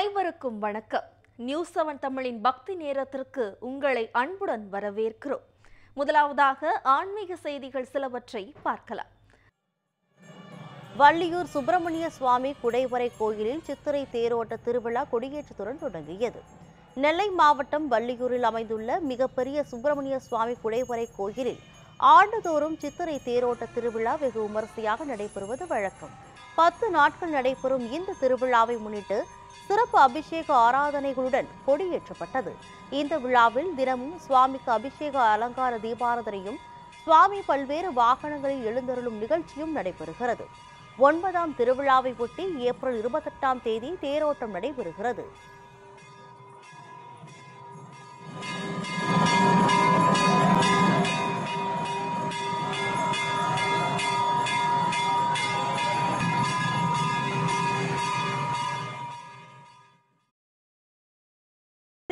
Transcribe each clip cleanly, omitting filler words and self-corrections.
அனைவருக்கும் வணக்கம். நியூஸ் 7 தமிழின் பக்தி நேரத்திற்கு உங்களை அன்புடன் வரவேற்கிறோம். முதலாவதாக ஆன்மீக செய்திகள் சிலவற்றை பார்க்கலாம். வள்ளியூர் சுப்பிரமணிய சுவாமி குடைவரை கோயிலில் சித்திரை தேரோட்ட திருவிழா கொடியேற்றத்துடன் தொடங்கியது. நெல்லை மாவட்டம் வள்ளியூரில் அமைந்துள்ள மிகப்பெரிய சுப்பிரமணிய சுவாமி குடைவரை கோயிலில் ஆண்டுதோறும் சித்திரை தேரோட்ட திருவிழா வெகு விமரிசையாக நடைபெறுவது வழக்கம். 10 நாட்கள் நடைபெறும் இந்த திருவிழாவை முன்னிட்டு சிறப்பு அபிஷேக ஆராதனைகளுடன் கொடியேற்றப்பட்டது. இந்த விழாவில் தினமும் சுவாமிக்கு அபிஷேக அலங்கார தீபாரதனையும் சுவாமி பல்வேறு வாகனங்களில் எழுந்தருளும் நிகழ்ச்சியும் நடைபெறுகிறது. 9ஆம் திருவிழாவை ஒட்டி ஏப்ரல் 28ஆம் தேதி தேரோட்டம் நடைபெறுகிறது.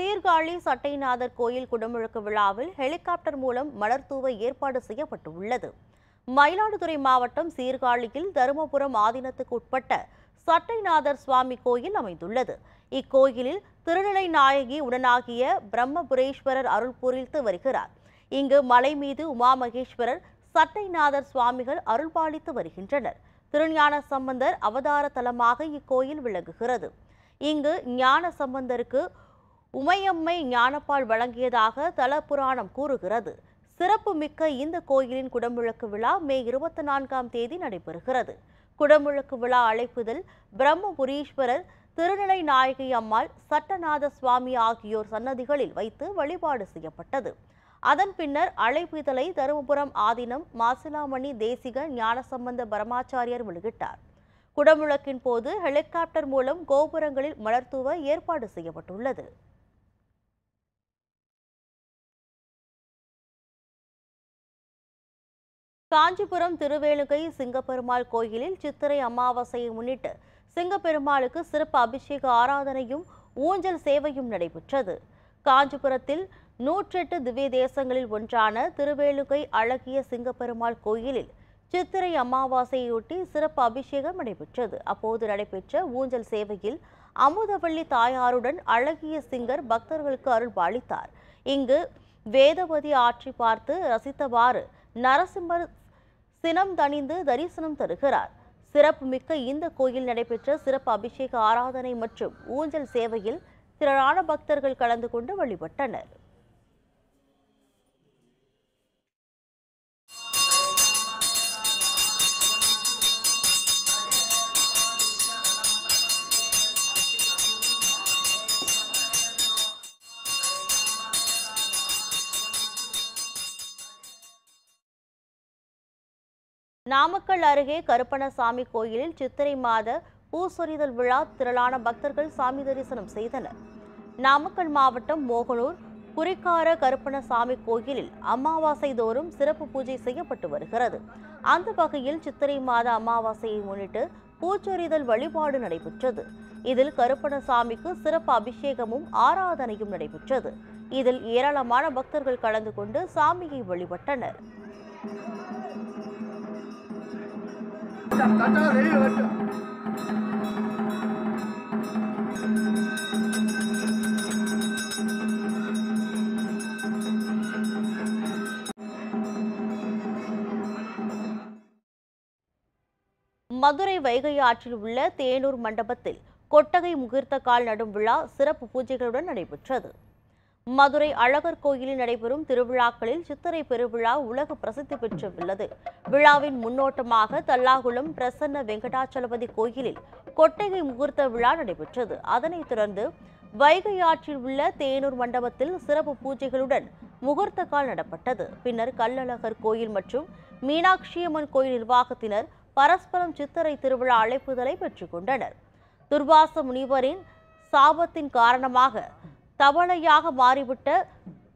சீர்காழி சட்டைநாதர் கோயில் குடமுழுக்கு விழாவில் ஹெலிகாப்டர் மூலம் மலர் தூவ ஏற்பாடு செய்யப்பட்டுள்ளது. மயிலாடுதுறை மாவட்டம் சீர்காழியில் தருமபுரம் ஆதீனத்துக்கு உட்பட்ட சட்டைநாதர் சுவாமி கோயில் அமைந்துள்ளது. இக்கோயிலில் திருநிலை நாயகி உடனாகிய பிரம்மபுரேஸ்வரர் அருள் புரிந்து வருகிறார். இங்கு மலை மீது உமாமகேஸ்வரர் சட்டைநாதர் சுவாமிகள் அருள்பாலித்து வருகின்றனர். திருஞான சம்பந்தர் அவதார தலமாக இக்கோயில் விளங்குகிறது. இங்கு ஞான சம்பந்தருக்கு உமையம்மை ஞானப்பால் வழங்கியதாக தல புராணம் கூறுகிறது. சிறப்பு மிக்க இந்த கோயிலின் குடமுழக்கு விழா மே 24ஆம் தேதி நடைபெறுகிறது. குடமுழக்கு விழா அழைப்புதல் பிரம்மபுரீஸ்வரர், திருநிலை நாயகி அம்மாள், சட்டநாத சுவாமி ஆகியோர் சன்னதிகளில் வைத்து வழிபாடு செய்யப்பட்டது. அதன் பின்னர் அழைப்புதலை தருமபுரம் ஆதீனம் மாசிலாமணி தேசிக ஞானசம்பந்த பரமாச்சாரியர் வெளியிட்டார். குடமுழக்கின் போது ஹெலிகாப்டர் மூலம் கோபுரங்களில் மலர் தூவ ஏற்பாடு செய்யப்பட்டுள்ளது. காஞ்சிபுரம் திருவேளுகை சிங்கபெருமாள் கோயிலில் சித்திரை அமாவாசையை முன்னிட்டு சிங்கப்பெருமாளுக்கு சிறப்பு அபிஷேக ஆராதனையும் ஊஞ்சல் சேவையும் நடைபெற்றது. காஞ்சிபுரத்தில் 108 திவே தேசங்களில் ஒன்றான திருவேளுகை அழகிய சிங்கப்பெருமாள் கோயிலில் சித்திரை அமாவாசையொட்டி சிறப்பு அபிஷேகம் நடைபெற்றது. அப்போது நடைபெற்ற ஊஞ்சல் சேவையில் அமுதவள்ளி தாயாருடன் அழகிய சிங்கர் பக்தர்களுக்கு அருள்பாலித்தார். இங்கு வேதவதி ஆற்றி பார்த்து ரசித்தவாறு நரசிம்மர் சினம் தணிந்து தரிசனம் தருகிறார். சிறப்பு மிக்க இந்த கோயில் நடைபெற்ற சிறப்பு அபிஷேக ஆராதனை மற்றும் ஊஞ்சல் சேவையில் திரளான பக்தர்கள் கலந்து கொண்டு வழிபட்டனர். நாமக்கல் அருகே கருப்பண சாமி கோயிலில் சித்திரை மாத பூசொரிதல் விழா திரளான பக்தர்கள் சாமி தரிசனம் செய்தனர். நாமக்கல் மாவட்டம் மோகனூர் குறிக்கார கருப்பண சாமி கோயிலில் அமாவாசை தோறும் சிறப்பு பூஜை செய்யப்பட்டு வருகிறது. அந்த வகையில் சித்திரை மாத அமாவாசையை முன்னிட்டு பூச்சொரிதல் வழிபாடு நடைபெற்றது. இதில் கருப்பண சாமிக்கு சிறப்பு அபிஷேகமும் ஆராதனையும் நடைபெற்றது. இதில் ஏராளமான பக்தர்கள் கலந்து கொண்டு சாமியை வழிபட்டனர். மதுரை வைகையாற்றில் உள்ள தேனூர் மண்டபத்தில் கொட்டகை முகூர்த்த கால் நடும் விழா சிறப்பு பூஜைகளுடன் நடைபெற்றது. மதுரை அழகர் கோயிலில் நடைபெறும் திருவிழாக்களில் சித்திரை பெருவிழா உலக பிரசித்தி பெற்றுள்ளது. விழாவின் முன்னோட்டமாக தல்லாகுளம் பிரசன்ன வெங்கடாசலபதி கோயிலில் கொட்டகை முகூர்த்த விழா நடைபெற்றது. அதனைத் தொடர்ந்து வைகையாற்றில் உள்ள தேனூர் மண்டபத்தில் சிறப்பு பூஜைகளுடன் முகூர்த்த கால் நடப்பட்டது. பின்னர் கள்ளழகர் கோயில் மற்றும் மீனாட்சியம்மன் கோயில் நிர்வாகத்தினர் பரஸ்பரம் சித்திரை திருவிழா அழைப்புதலை பெற்றுக்கொண்டனர். துர்வாச முனிவரின் சாபத்தின் காரணமாக தவளையாக மாறிவிட்ட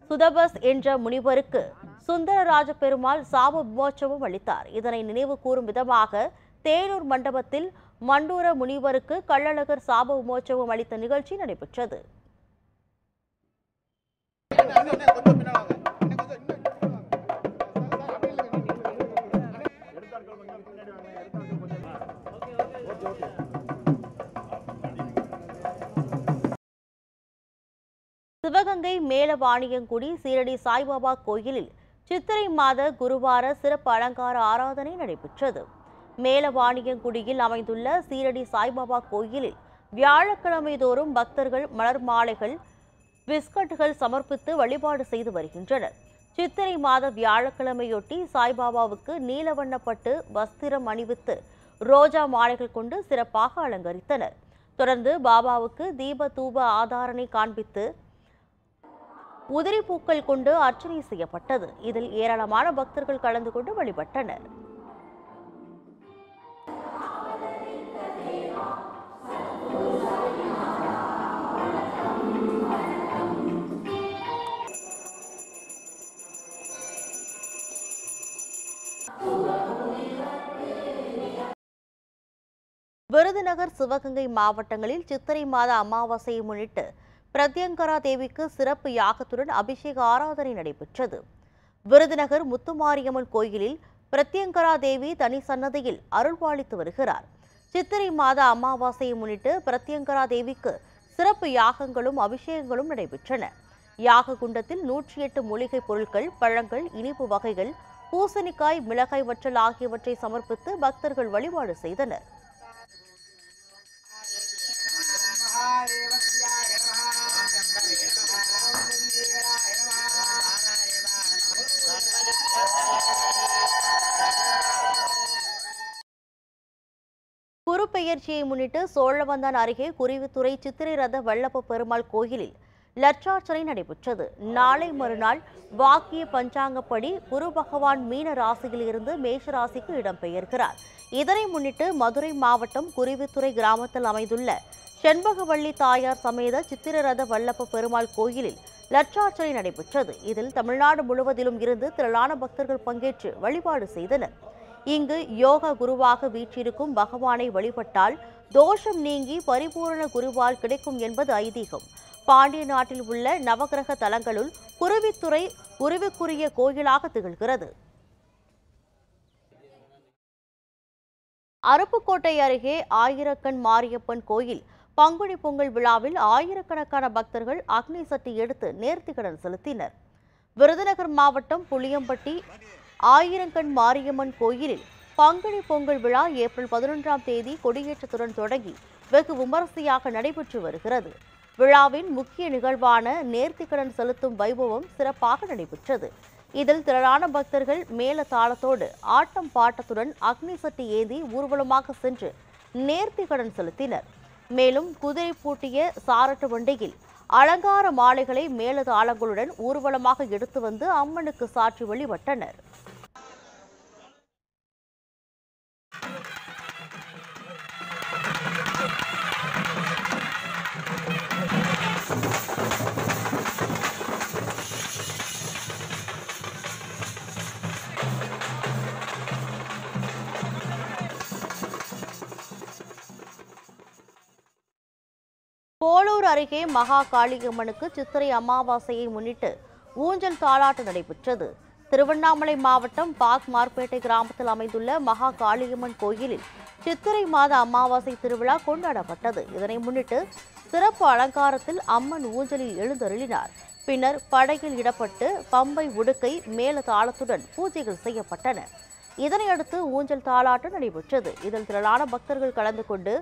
சுதபஸ் என்ற முனிவருக்கு சுந்தரராஜ பெருமாள் சாப விமோச்சகம் அளித்தார். இதனை நினைவு கூறும் விதமாக தேனூர் மண்டபத்தில் மண்டூர முனிவருக்கு கள்ளழகர் சாப விமோச்சகம் அளித்த நிகழ்ச்சி நடைபெற்றது. சிவகங்கை மேலவாணியங்குடி சீரடி சாய்பாபா கோயிலில் சித்திரை மாத குருவார சிறப்பு அலங்கார ஆராதனை நடைபெற்றது. மேலவாணியங்குடியில் அமைந்துள்ள சீரடி சாய்பாபா கோயிலில் வியாழக்கிழமை தோறும் பக்தர்கள் மலர் மாலைகள், பிஸ்கட்டுகள் சமர்ப்பித்து வழிபாடு செய்து வருகின்றனர். சித்திரை மாத வியாழக்கிழமையொட்டி சாய்பாபாவுக்கு நீலவண்ணப்பட்டு வஸ்திரம் அணிவித்து ரோஜா மாலைகள் கொண்டு சிறப்பாக அலங்கரித்தனர். தொடர்ந்து பாபாவுக்கு தீப தூப ஆதாரணை காண்பித்து உதிரி பூக்கள் கொண்டு அர்ச்சனை செய்யப்பட்டது. இதில் ஏராளமான பக்தர்கள் கலந்து கொண்டு வழிபட்டனர். விருதுநகர், சிவகங்கை மாவட்டங்களில் சித்திரை மாத அமாவாசையை முன்னிட்டு பிரத்யங்கரா தேவிக்கு சிறப்பு யாகத்துடன் அபிஷேக ஆராதனை நடைபெற்றது. விருதுநகர் முத்துமாரியம்மன் கோயிலில் பிரத்யங்கரா தேவி தனி சன்னதியில் அருள்பாலித்து வருகிறார். சித்திரை மாத அமாவாசையை முன்னிட்டு பிரத்யங்கரா தேவிக்கு சிறப்பு யாகங்களும் அபிஷேகங்களும் நடைபெற்றன. யாக குண்டத்தில் 108 மூலிகை பொருட்கள், பழங்கள், இனிப்பு வகைகள், பூசணிக்காய், மிளகாய் வற்றல் ஆகியவற்றை சமர்ப்பித்து பக்தர்கள் வழிபாடு செய்தனர். குருப்பெயர்ச்சியை முன்னிட்டு சோழவந்தான் அருகே குருவித்துறை சித்திரரத வள்ளப்ப பெருமாள் கோயிலில் லட்சார்ச்சனை நடைபெற்றது. நாளை மறுநாள் வாக்கிய பஞ்சாங்கப்படி குரு பகவான் மீன ராசியில் இருந்து மேஷ ராசிக்கு இடம்பெயர்கிறார். இதனை முன்னிட்டு மதுரை மாவட்டம் குருவித்துறை கிராமத்தில் அமைந்துள்ள செண்பகவள்ளி தாயார் சமேத சித்திரரத வல்லப்ப பெருமாள் கோயிலில் லட்சார்ச்சனை நடைபெற்றது. இதில் தமிழ்நாடு முழுவதிலும் இருந்து திரளான பக்தர்கள் பங்கேற்று வழிபாடு செய்தனர். இங்கு யோக குருவாக வீற்றிருக்கும் பகவானை வழிபட்டால் தோஷம் நீங்கி பரிபூரண குருவால் கிடைக்கும் என்பது ஐதீகம். பாண்டிய நாட்டில் உள்ள நவகிரக தலங்களுள் குருவித்துறை குருவிக்குரிய கோயிலாக திகழ்கிறது. அறப்புக்கோட்டை அருகே ஆயிரக்கண் மாரியப்பன் கோயில் பங்குனி பொங்கல் விழாவில் ஆயிரக்கணக்கான பக்தர்கள் அக்னி சட்டி எடுத்து நேர்த்திக்கடன் செலுத்தினர். விருதுநகர் மாவட்டம் புளியம்பட்டி ஆயிரக்கண் மாரியம்மன் கோயிலில் பங்குனி பொங்கல் விழா ஏப்ரல் 11ஆம் தேதி கொடியேற்றத்துடன் தொடங்கி வெகு விமரிசையாக நடைபெற்று வருகிறது. விழாவின் முக்கிய நிகழ்வான நேர்த்திக்கடன் செலுத்தும் வைபவம் சிறப்பாக நடைபெற்றது. இதில் திரளான பக்தர்கள் மேல தாளத்தோடு ஆட்டம் பாட்டத்துடன் அக்னி சட்டி ஏந்தி ஊர்வலமாக சென்று நேர்த்திக்கடன் செலுத்தினர். மேலும் குதிரை பூட்டிய சாரட்டு வண்டியில் அலங்கார மாலைகளை மேல தாளங்களுடன் ஊர்வலமாக எடுத்து வந்து அம்மனுக்கு சாற்றி வழிபட்டனர். போலூர் அருகே மகா காளியம்மனுக்கு சித்திரை அமாவாசையை முன்னிட்டு ஊஞ்சல் தாலாட்டு நடைபெற்றது. திருவண்ணாமலை மாவட்டம் பாக்மார்பேட்டை கிராமத்தில் அமைந்துள்ள மகா காளியம்மன் கோயிலில் சித்திரை மாத அமாவாசை திருவிழா கொண்டாடப்பட்டது. இதனை முன்னிட்டு சிறப்பு அலங்காரத்தில் அம்மன் ஊஞ்சலில் எழுந்தருளினார். பின்னர் படகில் இடப்பட்டு பம்பை உடுக்கை மேல தாளத்துடன் பூஜைகள் செய்யப்பட்டன. இதனையடுத்து ஊஞ்சல் தாலாட்டு நடைபெற்றது. இதில் திரளான பக்தர்கள் கலந்து கொண்டு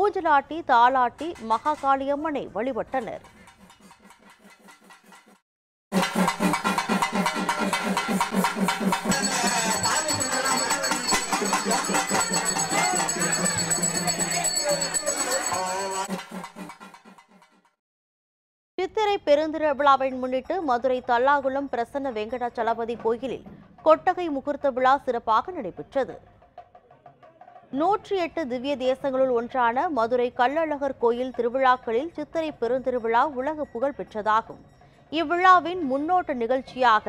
ஊஞ்சலாட்டி தாளாட்டி மகா காளியம்மனை வழிபட்டனர். சித்திரை பெருந்திரு விழாவின் முன்னிட்டு மதுரை தல்லாகுளம் பிரசன்ன வெங்கடாசலபதி கோயிலில் கொட்டகை முகூர்த்த விழா சிறப்பாக நடைபெற்றது. 108 திவ்ய தேசங்களுள் ஒன்றான மதுரை கள்ளழகர் கோயில் திருவிழாக்களில் சித்திரை பெருந்திருவிழா உலக புகழ் பெற்றதாகும். இவ்விழாவின் முன்னோட்ட நிகழ்ச்சியாக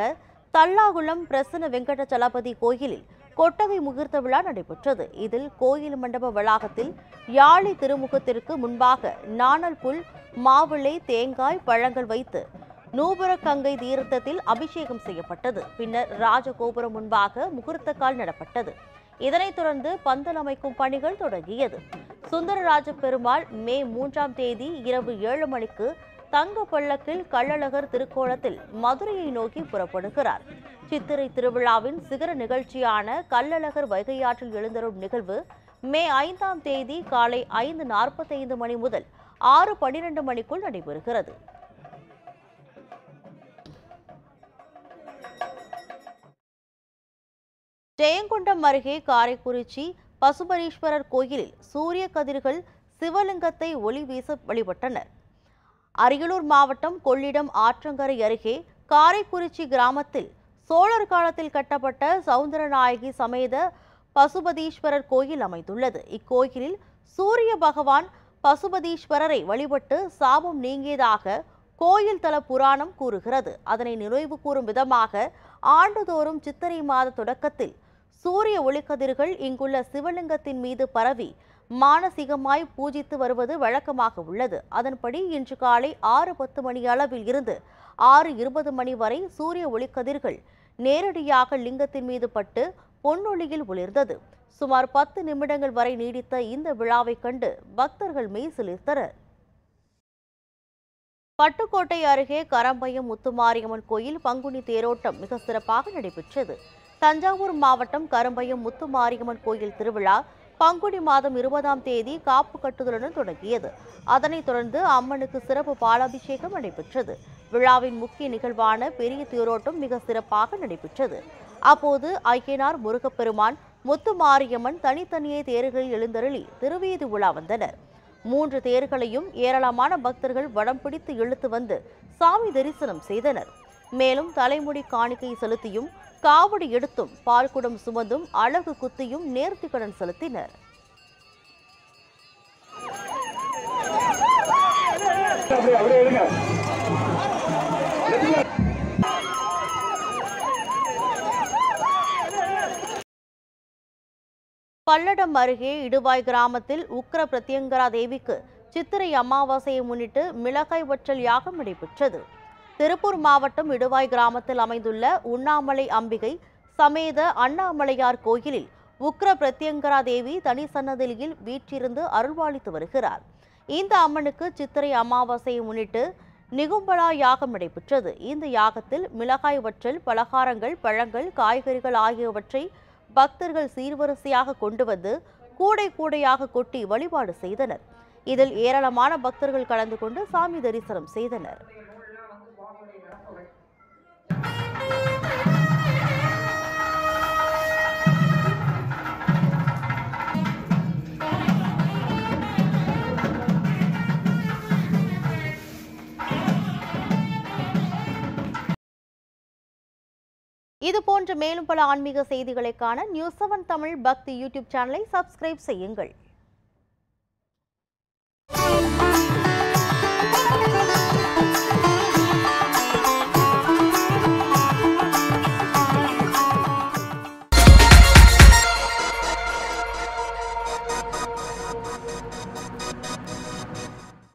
தல்லாகுளம் பிரசன்ன வெங்கடாசலபதி கோயிலில் கொட்டகை முகூர்த்த விழா நடைபெற்றது. இதில் கோயில் மண்டப வளாகத்தில் யாளி திருமுகத்திற்கு முன்பாக நாணல் புல், மாவிளை, தேங்காய், பழங்கள் வைத்து நூபுர கங்கை தீர்த்தத்தில் அபிஷேகம் செய்யப்பட்டது. பின்னர் ராஜகோபுரம் முன்பாக முகூர்த்த கால் நடப்பட்டது. இதனைத் தொடர்ந்து பந்தல் அமைக்கும் பணிகள் தொடங்கியது. சுந்தரராஜ பெருமாள் மே 3ஆம் தேதி இரவு 7 மணிக்கு தங்க பள்ளக்கில் கள்ளழகர் திருக்கோணத்தில் மதுரையை நோக்கி புறப்படுகிறார். சித்திரை திருவிழாவின் சிகர நிகழ்ச்சியான கள்ளழகர் வைகையாற்றில் எழுந்தரும் நிகழ்வு மே 5ஆம் தேதி காலை 5:45 மணி முதல் 6:12 மணிக்குள் நடைபெறுகிறது. ஜெயங்கொண்டம் அருகே காரை குறிச்சி பசுபரஷ்பரர் கோயிலில் சூரிய கதிர்கள் சிவலிங்கத்தை ஒளி வீச வழிபட்டனர். அரியலூர் மாவட்டம் கொள்ளிடம் ஆற்றங்கரை அருகே காரை குறிச்சி கிராமத்தில் சோழர் காலத்தில் கட்டப்பட்ட சௌந்தர நாயகி சமேத பசுபதீஷ்பரர் கோயில் அமைந்துள்ளது. இக்கோயிலில் சூரிய பகவான் பசுபதீஷ்பரரை வழிபட்டு சாபம் நீங்கியதாக கோயில் தல புராணம் கூறுகிறது. அதனை நிறைவு கூறும் விதமாக ஆண்டுதோறும் சித்திரை மாத தொடக்கத்தில் சூரிய ஒளிக்கதிர்கள் இங்குள்ள சிவலிங்கத்தின் மீது பரவி மானசீகமாய் பூஜித்து வருவது வழக்கமாக உள்ளது. அதன்படி இன்று காலை 6:10 மணி அளவில் இருந்து 6:20 மணி வரை சூரிய ஒளிக்கதிர்கள் நேரடியாக லிங்கத்தின் மீது பட்டு பொன்னொழியில் ஒளிர்ந்தது. சுமார் 10 நிமிடங்கள் வரை நீடித்த இந்த விழாவை கண்டு பக்தர்கள் மெய் சிலிர்த்தனர். பட்டுக்கோட்டை அருகே கரம்ப்பயம் முத்துமாரியம்மன் கோயில் பங்குனி தேரோட்டம் மிக சிறப்பாக நடைபெற்றது. தஞ்சாவூர் மாவட்டம் கரம்ப்பயம் முத்துமாரியம்மன் கோயில் திருவிழா பங்குனி மாதம் 20ஆம் தேதி காப்பு கட்டுதலுடன் தொடங்கியது. அதனைத் தொடர்ந்து அம்மனுக்கு சிறப்பு பாலாபிஷேகம் நடைபெற்றது. விழாவின் முக்கிய நிகழ்வான பெரிய தேரோட்டம் மிக சிறப்பாக நடைபெற்றது. அப்போது ஐகனார் முருகப்பெருமான் முத்துமாரியம்மன் தனித்தனியே தேர்களில் எழுந்தருளி திருவீதி உலா வந்தனர். 3 தேர்களையும் ஏராளமான பக்தர்கள் வடம் பிடித்து இழுத்து வந்து சாமி தரிசனம் செய்தனர். மேலும் தலைமுடி காணிக்கை செலுத்தியும் காவடி எடுத்தும் பால்குடம் சுமந்தும் அழகு குத்தியும் நேர்த்திக்கடன் செலுத்தினர். பல்லடம் அருகே இடுவாய் கிராமத்தில் உக்கர பிரத்யங்கரா தேவிக்கு சித்திரை அமாவாசையை முன்னிட்டு மிளகாய் வற்றல் யாகம் நடைபெற்றது. திருப்பூர் மாவட்டம் இடுவாய் கிராமத்தில் அமைந்துள்ள உண்ணாமலை அம்பிகை சமேத அண்ணாமலையார் கோயிலில் உக்கர பிரத்யங்கரா தேவி தனி சன்னதியில் வீற்றிருந்து அருள்வாளித்து வருகிறார். இந்த அம்மனுக்கு சித்திரை அமாவாசையை முன்னிட்டு நிகும்பலா யாகம் நடைபெற்றது. இந்த யாகத்தில் மிளகாய் வற்றல், பலகாரங்கள், பழங்கள், காய்கறிகள் ஆகியவற்றை பக்தர்கள் சீர்வரிசையாக கொண்டு வந்து கூடை கூடையாக கொட்டி வழிபாடு செய்தனர். இதில் ஏராளமான பக்தர்கள் கலந்து கொண்டு சாமி தரிசனம் செய்தனர். இது போன்ற மேலும் பல ஆன்மீக செய்திகளைக்கான நியூஸ் 7 தமிழ் பக்தி யூடியூப் சேனலை சப்ஸ்கிரைப் செய்யுங்கள்.